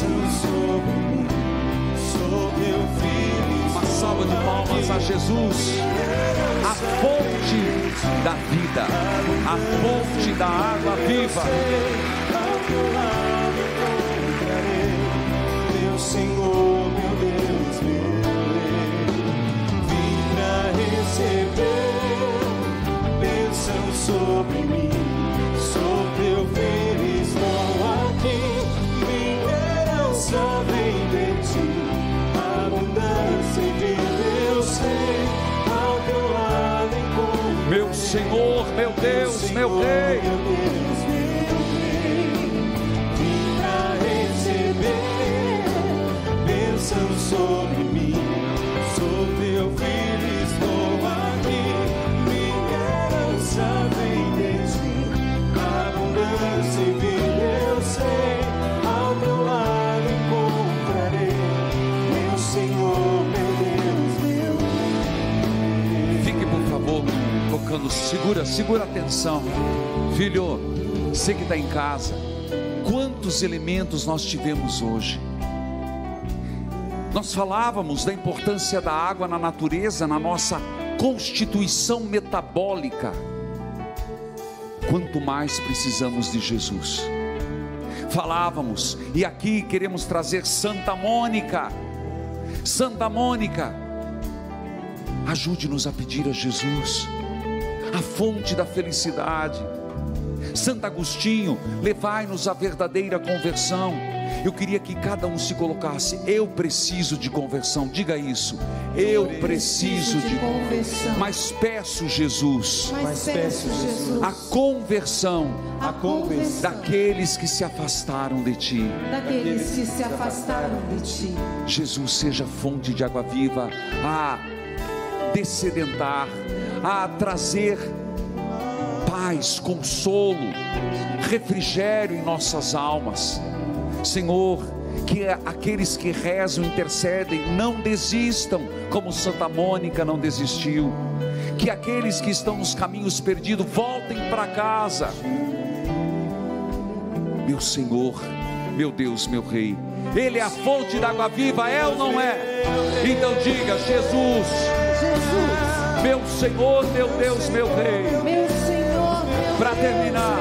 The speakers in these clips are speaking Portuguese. Uma salva de palmas a Jesus, a fonte da vida, a fonte da água viva. Meu Senhor, meu Deus, meu Rei, vim pra receber bênção sobre mim, sobre eu ver, estou aqui, minha herança vem de ti, a abundância de Deus ser ao teu lado encontro. Meu Senhor, meu Deus, meu Rei, vim pra receber bênção sobre mim, sobre eu ver, estou aqui, minha herança vem de ti. Se vir, eu sei, ao meu lado encontrarei, meu Senhor, meu Deus, meu Deus. Fique, por favor, tocando, segura a atenção. Filho, você que está em casa, quantos elementos nós tivemos hoje? Nós falávamos da importância da água na natureza, na nossa constituição metabólica. Quanto mais precisamos de Jesus. Falávamos, e aqui queremos trazer Santa Mônica. Santa Mônica, ajude-nos a pedir a Jesus, a fonte da felicidade. Santo Agostinho, levai-nos à verdadeira conversão. Eu queria que cada um se colocasse: eu preciso de conversão. Diga isso: eu preciso de conversão. Mas peço, Jesus, a conversão daqueles que se afastaram de ti. Jesus, seja fonte de água viva a dessedentar, a trazer paz, consolo, refrigério em nossas almas. Senhor, que aqueles que rezam, intercedem, não desistam, como Santa Mônica não desistiu. Que aqueles que estão nos caminhos perdidos, voltem para casa. Meu Senhor, meu Deus, meu Rei, Ele é a fonte da água viva, é ou não é? Então diga: Jesus, meu Senhor, meu Deus, meu Rei. Para terminar,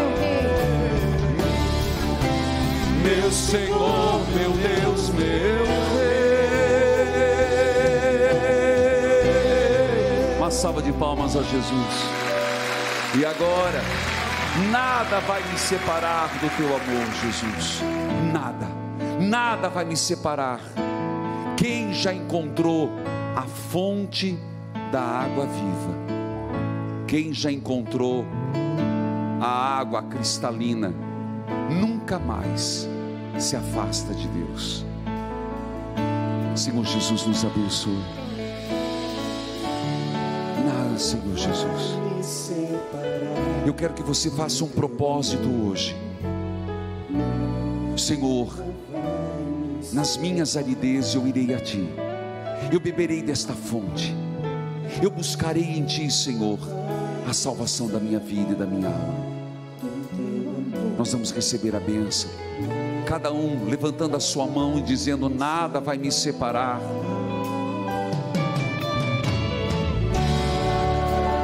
meu Senhor, meu Deus, meu Rei. Uma salva de palmas a Jesus. E agora, nada vai me separar do teu amor, Jesus. Nada, nada vai me separar. Quem já encontrou a fonte da água viva, quem já encontrou a água cristalina, nunca mais se afasta de Deus. Senhor Jesus, nos abençoe. Nada, Senhor Jesus. Eu quero que você faça um propósito hoje. Senhor, nas minhas aridezes eu irei a ti, eu beberei desta fonte, eu buscarei em ti, Senhor, a salvação da minha vida e da minha alma. Nós vamos receber a bênção, cada um levantando a sua mão e dizendo: nada vai me separar.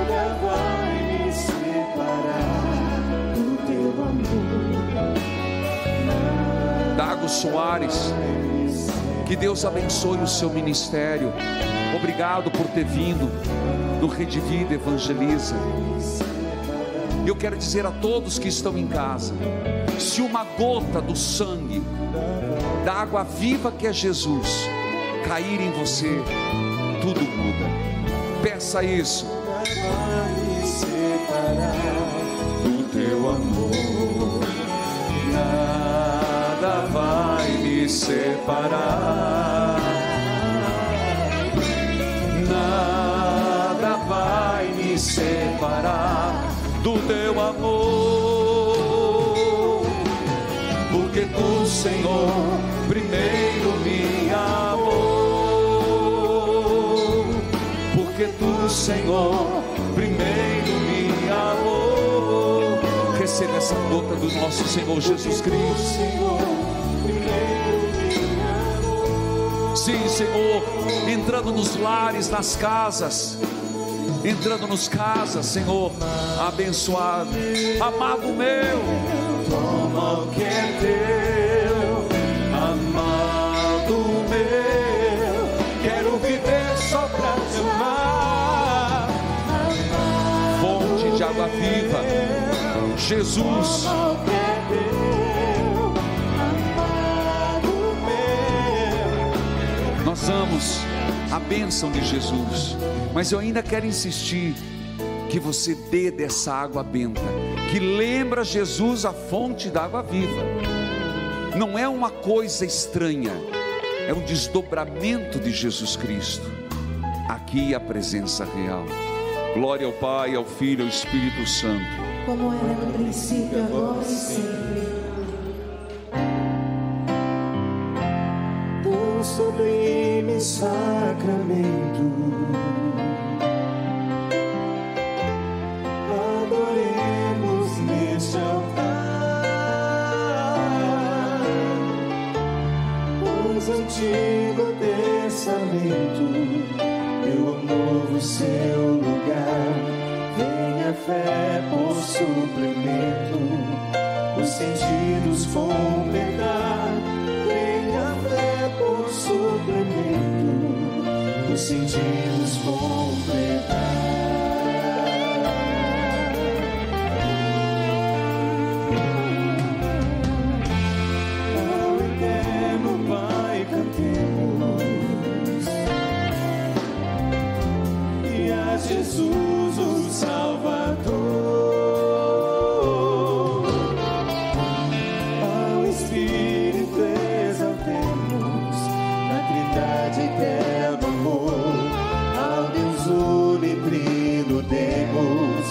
Nada vai me separar do teu amor. Dago Soares, que Deus abençoe o seu ministério. Obrigado por ter vindo no REDEVIDA Evangeliza. Eu quero dizer a todos que estão em casa: se uma gota do sangue, da água viva que é Jesus, cair em você, tudo muda. Peça isso. Nada vai me separar do teu amor. Nada vai me separar. Nada vai me separar do teu amor, porque tu, Senhor, primeiro me amou, porque tu, Senhor, primeiro me amou. Receba essa gota do nosso Senhor Jesus Cristo. Sim, Senhor, entrando nos lares, nas casas, entrando nos casas, Senhor, abençoado, amado meu, toma o que é teu, amado meu, quero viver só pra te amar, fonte de água viva, Jesus, nós amamos a bênção de Jesus, mas eu ainda quero insistir que você dê dessa água benta, que lembra Jesus, a fonte da água viva. Não é uma coisa estranha, é um desdobramento de Jesus Cristo. Aqui a presença real. Glória ao Pai, ao Filho, ao Espírito Santo, como era no princípio, agora e sempre. Pão sublime sacramento, antigo pensamento, meu novo seu lugar, venha a fé por suplemento, os sentidos completar, venha a fé por suplemento, os sentidos completar. Jesus, o Salvador, ao Espírito exaltemos, na Trindade eterno amor, ao Deus unitrino demos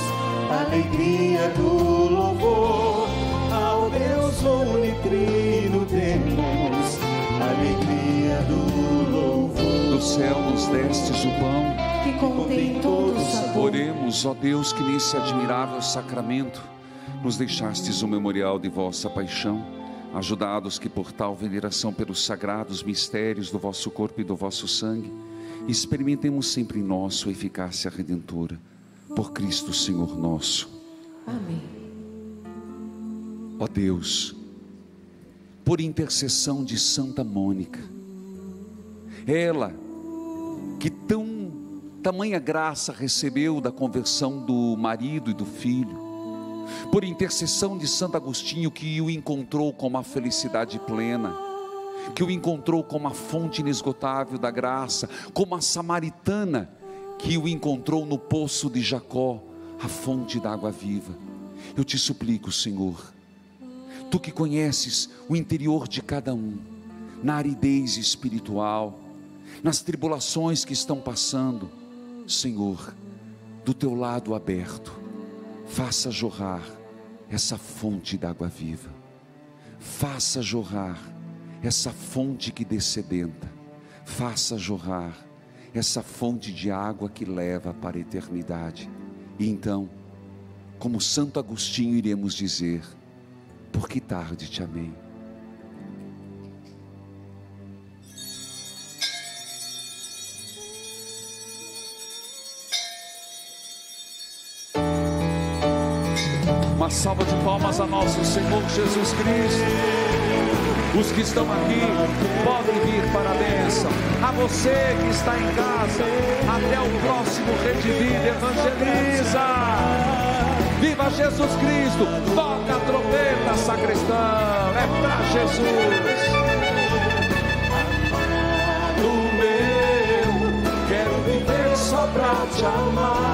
alegria do louvor, ao Deus unitrino demos alegria do louvor. Do céu nos destes o pão que contém todo o sabor. Oremos, ó Deus, que nesse admirável sacramento nos deixastes o memorial de vossa paixão, ajudados que por tal veneração pelos sagrados mistérios do vosso corpo e do vosso sangue, experimentemos sempre em nós sua eficácia redentora. Por Cristo Senhor nosso. Amém. Ó Deus, por intercessão de Santa Mônica, ela que tamanha graça recebeu da conversão do marido e do filho, por intercessão de Santo Agostinho, que o encontrou com uma felicidade plena, que o encontrou com uma fonte inesgotável da graça, como a samaritana que o encontrou no poço de Jacó, a fonte da água viva. Eu te suplico, Senhor, tu que conheces o interior de cada um, na aridez espiritual, nas tribulações que estão passando, Senhor, do teu lado aberto, faça jorrar essa fonte da água viva, faça jorrar essa fonte que dessedenta, faça jorrar essa fonte de água que leva para a eternidade. E então, como Santo Agostinho, iremos dizer: por que tarde te amei. Uma salva de palmas a nosso Senhor Jesus Cristo. Os que estão aqui podem vir para a bênção. A você que está em casa, até o próximo Redevida Evangeliza. Viva Jesus Cristo, toca a trombeta, sacristão, é para Jesus. Amado meu, quero viver só para te amar.